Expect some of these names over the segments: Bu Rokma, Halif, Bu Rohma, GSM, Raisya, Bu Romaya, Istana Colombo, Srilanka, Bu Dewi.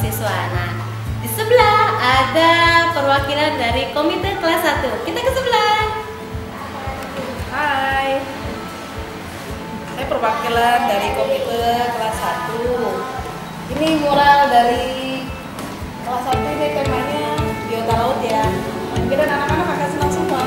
siswa. Nah, di sebelah ada perwakilan dari komite kelas 1. Kita ke sebelah. Hai. Saya perwakilan dari komite kelas 1. Ini mural dari kelas 1 ini temanya biota laut ya. Kita anak-anak pakai senang semua.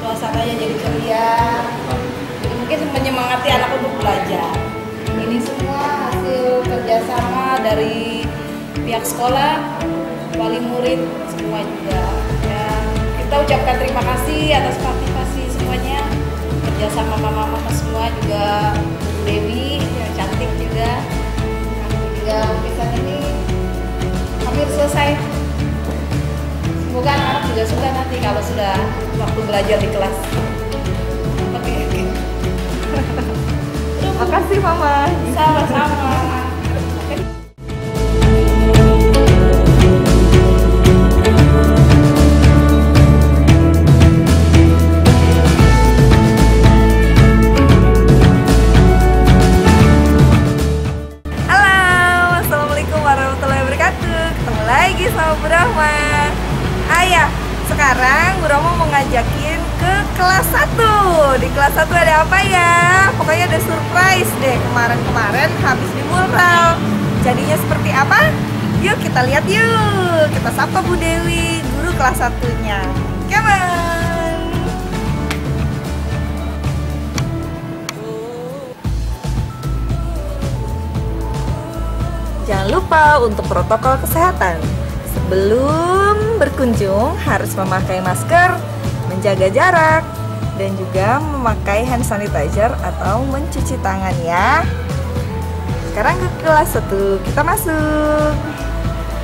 Suasananya jadi ceria. Menyemangati anak untuk belajar. Ini semua hasil kerjasama dari pihak sekolah, wali murid semua juga. Ya, kita ucapkan terima kasih atas partisipasi semuanya. Kerjasama mama-mama semua juga, Bu Dewi yang cantik juga. Kami juga lukisan ini hampir selesai. Semoga anak juga suka nanti kalau sudah waktu belajar di kelas. Terima kasih Mama. Sama-sama. Halo, assalamualaikum warahmatullahi wabarakatuh. Ketemu lagi sama Bu Rokma. Ayah, sekarang Bu Rokma mau ngajakin ke kelas 1. Di kelas 1 ada apa ya? Pokoknya ada surprise deh kemarin-kemarin habis di mural. Jadinya seperti apa? Yuk kita lihat yuk. Kita sapa Bu Dewi, guru kelas 1-nya. Come on. Jangan lupa untuk protokol kesehatan. Sebelum berkunjung harus memakai masker, menjaga jarak, dan juga memakai hand sanitizer atau mencuci tangan ya. Sekarang ke kelas 1, kita masuk.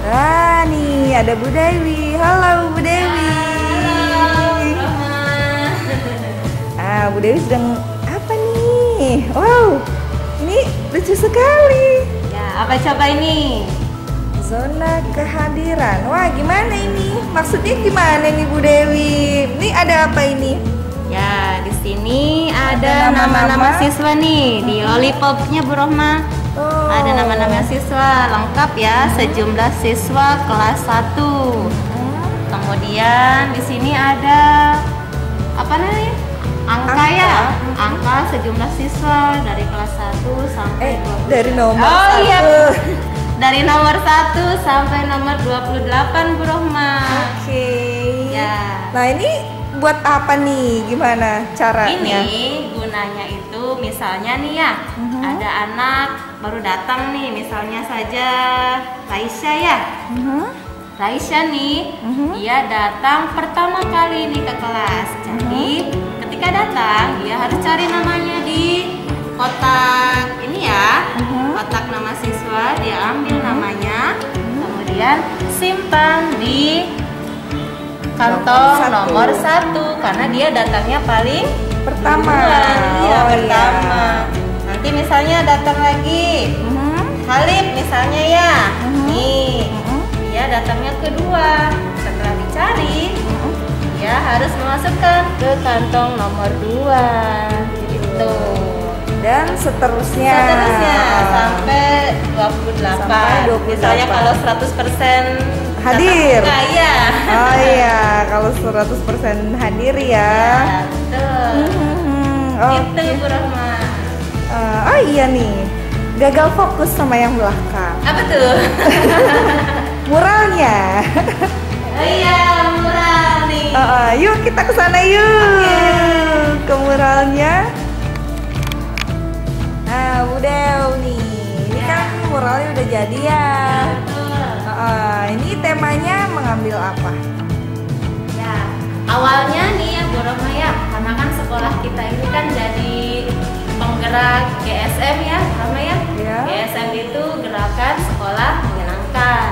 Nah nih ada Bu Dewi. Halo Bu Dewi. Halo. Ah, Bu Dewi sedang apa nih? Wow, ini lucu sekali. Ya, apa coba ini? Zona kehadiran. Wah, gimana ini? Maksudnya gimana nih Bu Dewi? Ini ada apa ini? Ya, di sini ada nama-nama siswa nih. Di lollipopnya Bu Rohma. Oh. Ada nama-nama siswa lengkap ya, sejumlah siswa kelas 1. Kemudian di sini ada apa namanya? Angka ya. Angka sejumlah siswa dari kelas 1 sampai dari nomor 1. Oh iya. Dari nomor 1 sampai nomor 28, Bu Rokma. Oke. Ya. Nah ini buat apa nih? Gimana caranya? Ini gunanya itu misalnya nih ya, ada anak baru datang nih, misalnya saja Raisya ya. Raisya nih, dia datang pertama kali nih ke kelas. Jadi ketika datang, dia harus cari namanya di kotak ini ya. Kotak nama siswa, dia ambil namanya, kemudian simpan di kantong nomor 1 karena dia datangnya paling pertama. Iya, pertama. Nanti misalnya datang lagi Halif misalnya ya, nih dia datangnya kedua. Setelah dicari, dia harus memasukkan ke kantong nomor 2 gitu. Dan seterusnya sampai 28. Misalnya kalau 100% hadir. Kaya. Oh iya, kalau 100% hadir ya. Ya betul. Itu Bu Rokma. Oh iya nih. Gagal fokus sama yang belakang. Apa tuh? Muralnya. Oh iya, mural nih. Yuk kita ke sana yuk. Ke muralnya. Nah, Bu Dew nih, ini kan muralnya udah jadi ya. Ini temanya mengambil apa? Ya, awalnya nih ya Bu Romaya, karena kan sekolah kita ini kan jadi penggerak GSM ya, Romaya. Ya. GSM itu gerakan sekolah menyenangkan.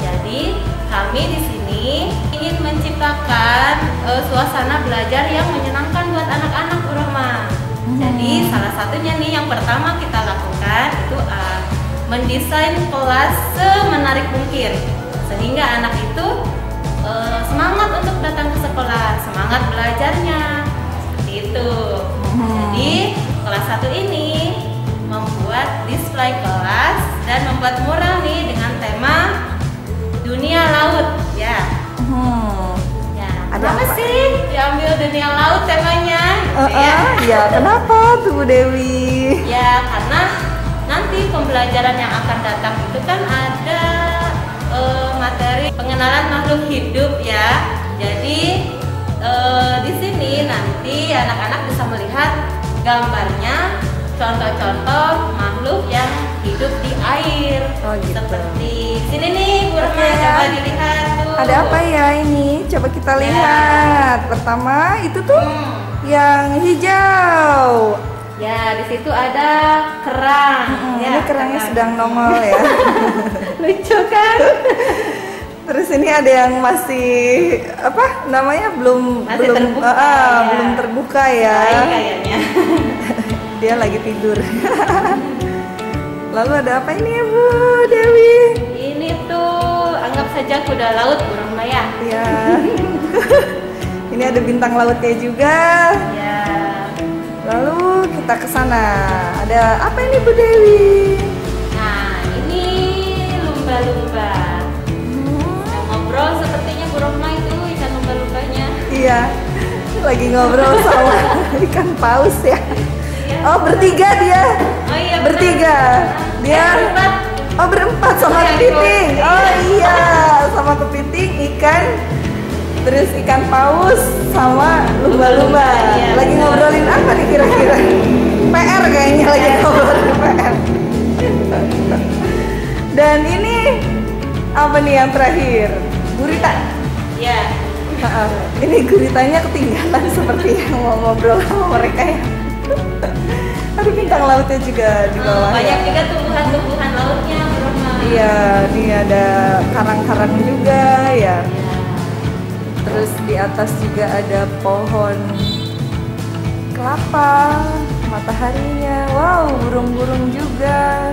Jadi kami di sini ingin menciptakan suasana belajar yang menyenangkan buat anak-anak Bu Roma. Jadi salah satunya nih yang pertama kita lakukan itu mendesain kelas semenarik mungkin sehingga anak itu semangat untuk datang ke sekolah, semangat belajarnya seperti itu. Jadi kelas 1 ini membuat display kelas dan membuat mural nih dengan tema dunia laut temanya. Ya kenapa tuh Bu Dewi? Ya karena nanti pembelajaran yang akan datang itu kan ada materi pengenalan makhluk hidup ya. Jadi di sini nanti anak-anak bisa melihat gambarnya, contoh-contoh makhluk yang hidup di air. Gitu. Seperti sini nih Bu Rokma, coba dilihat tuh. Ada apa ya ini? Coba kita lihat. Pertama itu tuh yang hijau. Ya, di situ ada kerang. Ini kerangnya sedang nongol ya. Lucu kan? Terus ini ada yang masih apa namanya belum terbuka ya. Kayaknya. Dia lagi tidur. Lalu ada apa ini ya Bu Dewi? Ini tuh anggap saja kuda laut Bu Romaya. Ya. Ini ada bintang lautnya juga. Ya. Lalu kita ke sana. Ada apa ini Bu Dewi? Nah, ini lumba-lumba. Iya, lagi ngobrol sama ikan paus ya. Oh bertiga dia. Oh iya. Bertiga. Dia. Oh berempat sama kepiting. Oh iya, sama kepiting, ikan, terus ikan paus sama lumba-lumba. Lagi ngobrolin apa nih kira-kira? PR kayaknya lagi ngobrolin PR. Dan ini apa nih yang terakhir? Gurita. Iya. Ini guritanya ketinggalan seperti yang mau ngobrol sama mereka ya. Aduh, bintang lautnya juga di bawah. Banyak juga tumbuhan-tumbuhan lautnya. Iya, ini ada karang-karang juga ya. Terus di atas juga ada pohon kelapa, mataharinya. Wow, burung-burung juga.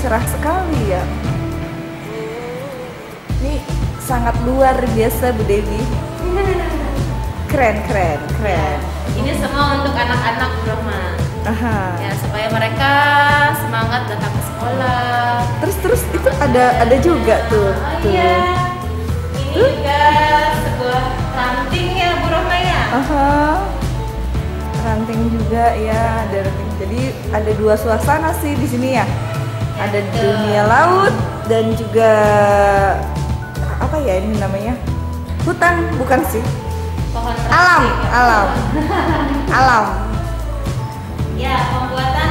Cerah sekali ya. Ini sangat luar biasa Bu Dewi. Keren. Ini semua untuk anak-anak Bu Rokma. Ya, supaya mereka semangat datang ke sekolah. Terus itu ada juga tuh. Iya. Ini juga sebuah ranting ya Bu Rokma ya. Ranting juga ya, ada ranting. Jadi ada dua suasana sih di sini ya. Ada dunia laut dan juga apa ya ini namanya, hutan bukan sih, alam ya. Alam ya, pembuatan